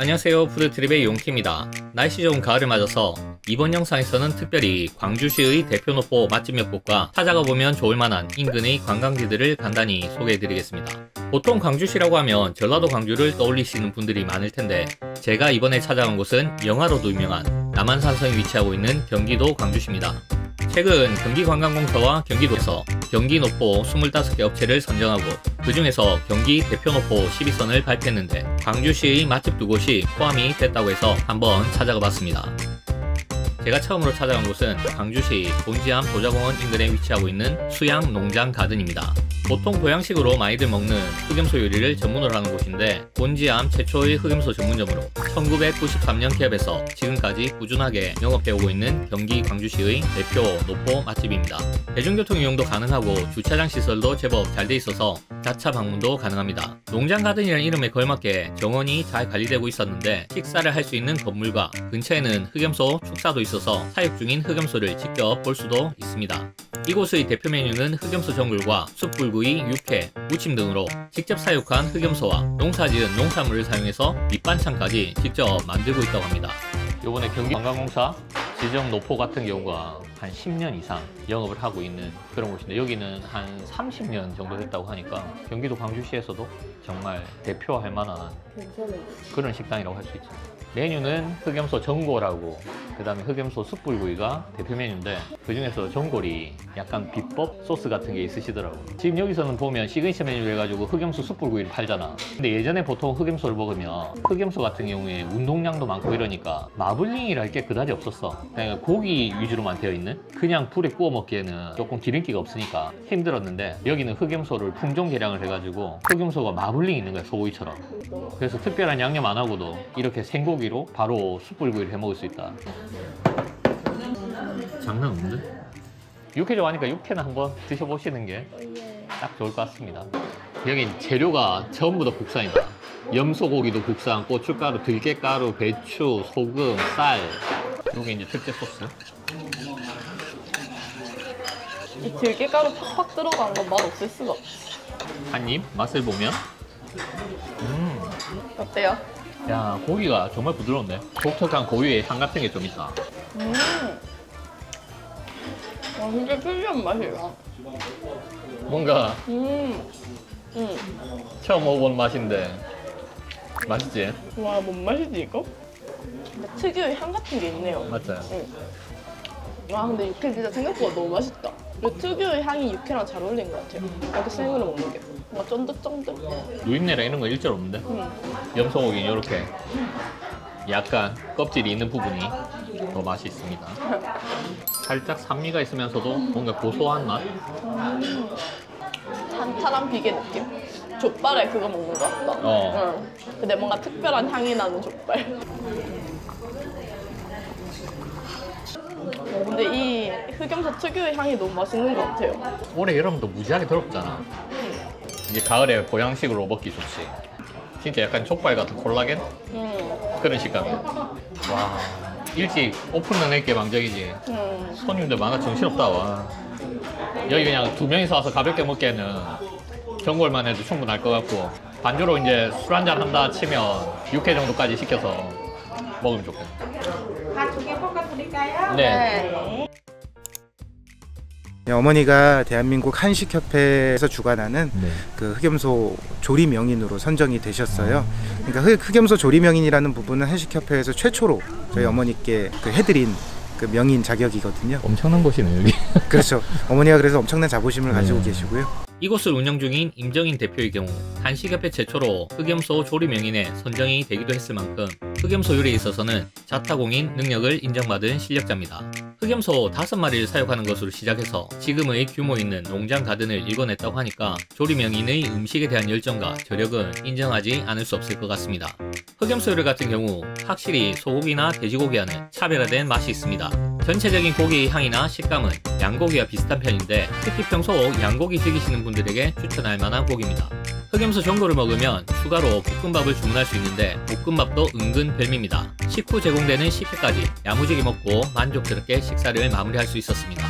안녕하세요, 푸드트립의 용키입니다. 날씨 좋은 가을을 맞아서 이번 영상에서는 특별히 광주시의 대표노포 맛집 몇 곳과 찾아가 보면 좋을만한 인근의 관광지들을 간단히 소개해드리겠습니다. 보통 광주시라고 하면 전라도 광주를 떠올리시는 분들이 많을 텐데, 제가 이번에 찾아온 곳은 영화로도 유명한 남한산성에 위치하고 있는 경기도 광주시입니다. 최근 경기관광공사와 경기도에서 경기노포 25개 업체를 선정하고 그 중에서 경기 대표노포 12선을 발표했는데, 광주시의 맛집 두 곳이 포함이 됐다고 해서 한번 찾아가 봤습니다. 제가 처음으로 찾아온 곳은 광주시 곤지암 도자공원 인근에 위치하고 있는 수양농장 가든입니다. 보통 보양식으로 많이들 먹는 흑염소 요리를 전문으로 하는 곳인데, 곤지암 최초의 흑염소 전문점으로 1993년 개업해서 지금까지 꾸준하게 영업해오고 있는 경기 광주시의 대표 노포 맛집입니다. 대중교통 이용도 가능하고 주차장 시설도 제법 잘 돼 있어서 자차 방문도 가능합니다. 농장 가든이라는 이름에 걸맞게 정원이 잘 관리되고 있었는데, 식사를 할 수 있는 건물과 근처에는 흑염소 축사도 있어서 사육 중인 흑염소를 직접 볼 수도 있습니다. 이곳의 대표 메뉴는 흑염소 전골과 숯불구이, 육회, 무침 등으로 직접 사육한 흑염소와 농사지은 농산물을 사용해서 밑반찬까지 직접 만들고 있다고 합니다. 요번에 경기관광공사 지정 노포 같은 경우가 한 10년 이상 영업을 하고 있는 그런 곳인데, 여기는 한 30년 정도 됐다고 하니까 경기도 광주시에서도 정말 대표할 만한 그런 식당이라고 할 수 있죠. 메뉴는 흑염소 전골하고 그 다음에 흑염소 숯불구이가 대표 메뉴인데, 그 중에서 전골이 약간 비법 소스 같은 게 있으시더라고요. 지금 여기서는 보면 시그니처 메뉴를 해가지고 흑염소 숯불구이를 팔잖아. 근데 예전에 보통 흑염소를 먹으면 흑염소 같은 경우에 운동량도 많고 이러니까 마블링이랄 게 그다지 없었어. 그냥 고기 위주로만 되어 있는, 그냥 불에 구워 먹기에는 조금 기름기가 없으니까 힘들었는데, 여기는 흑염소를 품종 개량을 해가지고 흑염소가 마블링이 있는 거야, 소고기처럼. 그래서 특별한 양념 안 하고도 이렇게 생고기로 바로 숯불구이를 해 먹을 수 있다. 장난 없는데? 육회 좋아하니까 육회는 한번 드셔보시는 게 딱 좋을 것 같습니다. 여긴 재료가 전부 다 국산이다. 염소고기도 국산, 고춧가루, 들깨가루, 배추, 소금, 쌀. 요게 이제 특제 소스. 이 들깨가루 팍팍 들어간 건 맛 없을 수가 없어. 한 입 맛을 보면 어때요? 야, 고기가 정말 부드러운데? 독특한 고유의 향 같은 게 좀 있다. 와, 진짜 특이한 맛이야. 뭔가 처음 먹어본 맛인데 맛있지? 와, 뭔 맛이지 이거? 특유의 향 같은 게 있네요. 맞아요. 와, 근데 육회 진짜 생각보다 너무 맛있다. 그 특유의 향이 육회랑 잘 어울리는 것 같아요. 이렇게 생으로 먹는 게 뭔가 쫀득쫀득. 누임내랑 이런 거 일절 없는데? 염소고기 이렇게 약간 껍질이 있는 부분이 더 맛이 있습니다. 살짝 산미가 있으면서도 뭔가 고소한 맛? 단짠한 비계 느낌? 족발에 그거 먹는 것 같다. 근데 뭔가 특별한 향이 나는 족발. 근데 이 흑염소 특유의 향이 너무 맛있는 것 같아요. 올해 여름도 무지하게 더럽잖아. 이제 가을에 보양식으로 먹기 좋지. 진짜 약간 족발 같은 콜라겐? 그런 식감이야. 와, 일찍 오픈은 했게 망정이지. 손님들 많아 정신없다. 와, 여기 그냥 두 명이서 와서 가볍게 먹기에는 전골만 해도 충분할 것 같고, 반주로 이제 술 한잔 한다 치면 육회 정도까지 시켜서 먹으면 좋겠다. 다 두 개 볶아 드릴까요? 네. 어머니가 대한민국 한식협회에서 주관하는 그 흑염소 조리 명인으로 선정이 되셨어요. 그러니까 흑염소 조리 명인이라는 부분은 한식협회에서 최초로 저희 어머니께 그 해드린 그 명인 자격이거든요. 엄청난 곳이네요, 여기. 그렇죠. 어머니가 그래서 엄청난 자부심을 가지고 계시고요. 이곳을 운영 중인 임정인 대표의 경우 한식협회 최초로 흑염소 조리 명인에 선정이 되기도 했을 만큼 흑염소 요리에 있어서는 자타공인 능력을 인정받은 실력자입니다. 흑염소 5마리를 사육하는 것으로 시작해서 지금의 규모 있는 농장 가든을 일궈냈다고 하니까 조리 명인의 음식에 대한 열정과 저력은 인정하지 않을 수 없을 것 같습니다. 흑염소 요리 같은 경우 확실히 소고기나 돼지고기와는 차별화된 맛이 있습니다. 전체적인 고기의 향이나 식감은 양고기와 비슷한 편인데, 특히 평소 양고기 즐기시는 분들에게 추천할 만한 고기입니다. 흑염소 전골을 먹으면 추가로 볶음밥을 주문할 수 있는데, 볶음밥도 은근 별미입니다. 식후 제공되는 식혜까지 야무지게 먹고 만족스럽게 식사를 마무리할 수 있었습니다.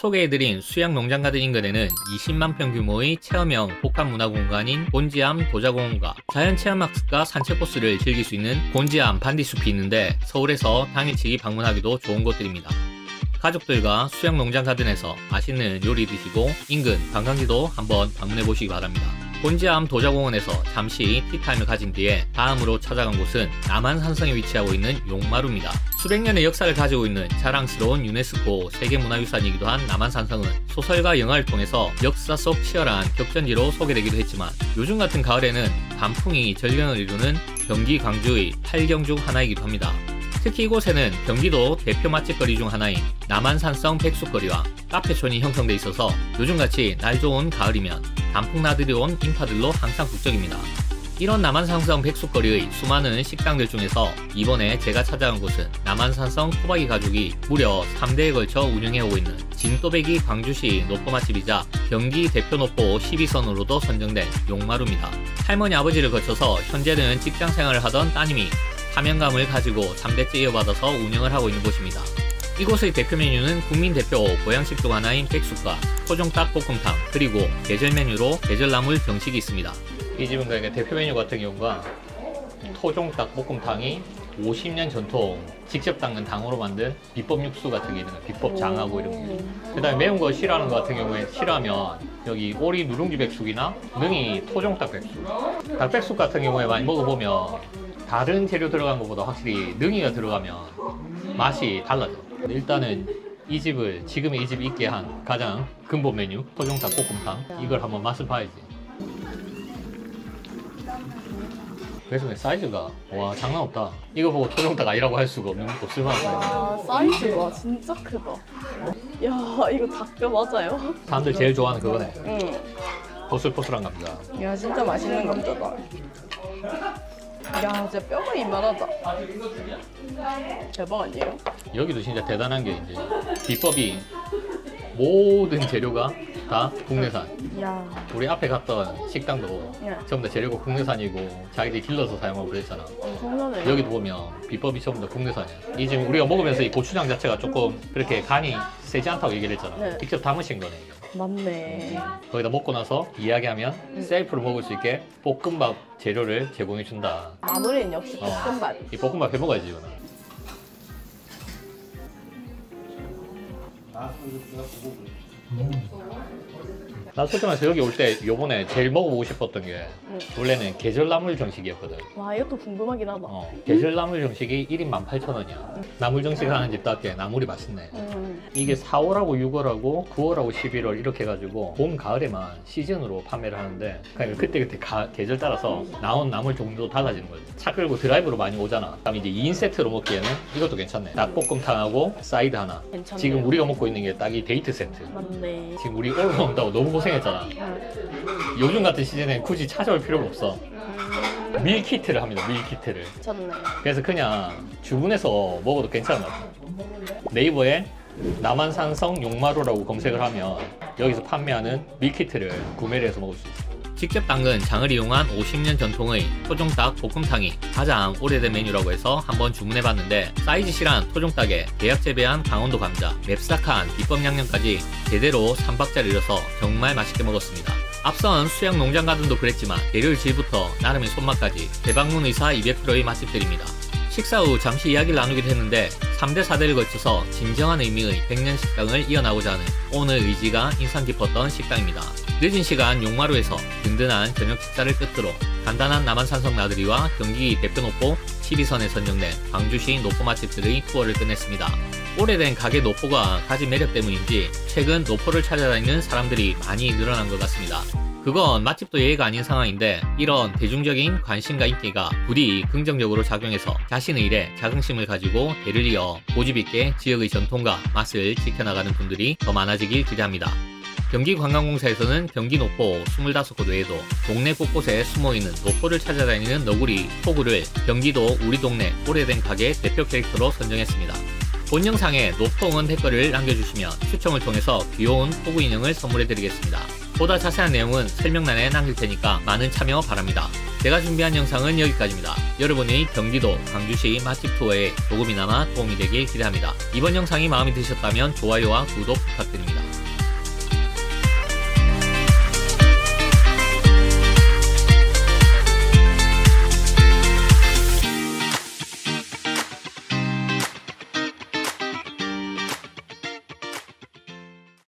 소개해드린 수양농장 가든 인근에는 20만 평 규모의 체험형 복합문화공간인 곤지암 도자공원과 자연체험학습과 산책코스를 즐길 수 있는 곤지암 반딧숲이 있는데 서울에서 당일치기 방문하기도 좋은 곳들입니다. 가족들과 수양농장 가든에서 맛있는 요리 드시고 인근 관광지도 한번 방문해 보시기 바랍니다. 곤지암 도자공원에서 잠시 티타임을 가진 뒤에 다음으로 찾아간 곳은 남한산성에 위치하고 있는 용마루입니다. 수백 년의 역사를 가지고 있는 자랑스러운 유네스코 세계문화유산이기도 한 남한산성은 소설과 영화를 통해서 역사 속 치열한 격전지로 소개되기도 했지만 요즘 같은 가을에는 단풍이 절경을 이루는 경기 광주의 8경 중 하나이기도 합니다. 특히 이곳에는 경기도 대표 맛집거리 중 하나인 남한산성 백숙거리와 카페촌이 형성돼 있어서 요즘같이 날 좋은 가을이면 단풍 나들이 온 인파들로 항상 북적입니다. 이런 남한산성 백숙거리의 수많은 식당들 중에서 이번에 제가 찾아간 곳은 남한산성 토박이 가족이 무려 3대에 걸쳐 운영해오고 있는 진또배기 광주시 노포 맛집이자 경기 대표 노포 12선으로도 선정된 용마루입니다. 할머니 아버지를 거쳐서 현재는 직장생활을 하던 따님이 사명감을 가지고 3대째 이어받아서 운영을 하고 있는 곳입니다. 이곳의 대표 메뉴는 국민 대표 보양식 중 하나인 백숙과 토종닭 볶음탕, 그리고 계절 메뉴로 계절나물 정식이 있습니다. 이 집은 그러니까 대표 메뉴 같은 경우가 토종닭 볶음탕이 50년 전통 직접 담근 당으로 만든 비법 육수 같은 게 있는 거, 비법 장하고 이런 거. 그 다음에 매운 거 싫어하는 거 같은 경우에 싫어하면 여기 오리 누룽지 백숙이나 능이 토종닭 백숙, 닭백숙 같은 경우에 많이 먹어보면 다른 재료 들어간 것보다 확실히 능이가 들어가면 맛이 달라져. 일단은 이 집을 지금의 이 집이 있게 한 가장 근본 메뉴 토종닭 볶음탕, 이걸 한번 맛을 봐야지. 그래서 사이즈가 와 장난 없다. 이거 보고 토종닭 아니라고 할 수가 없을 만한 사이즈가 진짜 크다. 야 이거 닭뼈 맞아요? 사람들 제일 좋아하는 그거네. 보슬보슬한 감자. 야 진짜 맛있는 감자다. 야, 진짜 뼈가 이만하다. 대박 아니에요? 여기도 진짜 대단한 게 이제 비법이 모든 재료가 다 국내산. 야. 우리 앞에 갔던 식당도 야. 전부 다 재료가 국내산이고 자기들이 길러서 사용하고 그랬잖아. 엄청나네. 여기도 보면 비법이 전부 다 국내산이야. 이 지금 우리가 먹으면서 이 고추장 자체가 조금 그렇게 간이 세지 않다고 얘기를 했잖아. 네. 직접 담으신 거네. 맞네. 거기다 먹고 나서 이야기하면 셀프로 먹을 수 있게 볶음밥 재료를 제공해준다. 마무리는 역시 볶음밥. 이 볶음밥 해먹어야지 이거는. 나 솔직히 말해서 여기 올 때 요번에 제일 먹어보고 싶었던 게 원래는 계절나물 정식이었거든. 와 이것도 궁금하긴 하다. 계절나물 정식이 1인 18,000원이야 나물 정식 하는 집답게 나물이 맛있네. 이게 4월하고 6월하고 9월하고 11월 이렇게 해가지고 봄 가을에만 시즌으로 판매를 하는데 그러니까 그때그때 계절 따라서 나온 나물 종류도 달라지는 거지. 차 끌고 드라이브로 많이 오잖아. 그럼 이제 2인 세트로 먹기에는 이것도 괜찮네. 닭볶음탕하고 사이드 하나. 괜찮네요. 지금 우리가 먹고 있는 게 딱 이 데이트 세트. 맞네. 지금 우리 올라온다고 너무 고생했잖아. 요즘 같은 시즌엔 굳이 찾아올 필요가 없어. 밀키트를 합니다. 밀키트를. 괜찮네. 그래서 그냥 주문해서 먹어도 괜찮아. 네이버에 남한산성 용마루라고 검색을 하면 여기서 판매하는 밀키트를 구매를 해서 먹을 수 있어요. 직접 담근 장을 이용한 50년 전통의 토종닭 볶음탕이 가장 오래된 메뉴라고 해서 한번 주문해봤는데 사이즈 실한 토종닭에 대학 재배한 강원도 감자, 맵싹한 비법 양념까지 제대로 3박자를 이뤄서 정말 맛있게 먹었습니다. 앞선 수양농장 가든도 그랬지만 재료의 질부터 나름의 손맛까지 대방문의사 200%의 맛집들입니다. 식사 후 잠시 이야기를 나누기도 했는데 3대 4대를 걸쳐서 진정한 의미의 100년 식당을 이어나고자 하는 오늘 의지가 인상 깊었던 식당입니다. 늦은 시간 용마루에서 든든한 저녁 식사를 끝으로 간단한 남한산성 나들이와 경기 대표 노포 12선에 선정된 광주시 노포 맛집들의 투어를 끝냈습니다. 오래된 가게 노포가 가진 매력 때문인지 최근 노포를 찾아다니는 사람들이 많이 늘어난 것 같습니다. 그건 맛집도 예외가 아닌 상황인데 이런 대중적인 관심과 인기가 부디 긍정적으로 작용해서 자신의 일에 자긍심을 가지고 대를 이어 고집 있게 지역의 전통과 맛을 지켜나가는 분들이 더 많아지길 기대합니다. 경기관광공사에서는 경기 노포 25곳 외에도 동네 곳곳에 숨어있는 노포를 찾아다니는 너구리, 포구를 경기도 우리 동네 오래된 가게 대표 캐릭터로 선정했습니다. 본 영상에 노포 응원 댓글을 남겨주시면 추첨을 통해서 귀여운 포구 인형을 선물해드리겠습니다. 보다 자세한 내용은 설명란에 남길 테니까 많은 참여 바랍니다. 제가 준비한 영상은 여기까지입니다. 여러분의 경기도 광주시 맛집 투어에 조금이나마 도움이 되길 기대합니다. 이번 영상이 마음에 드셨다면 좋아요와 구독 부탁드립니다.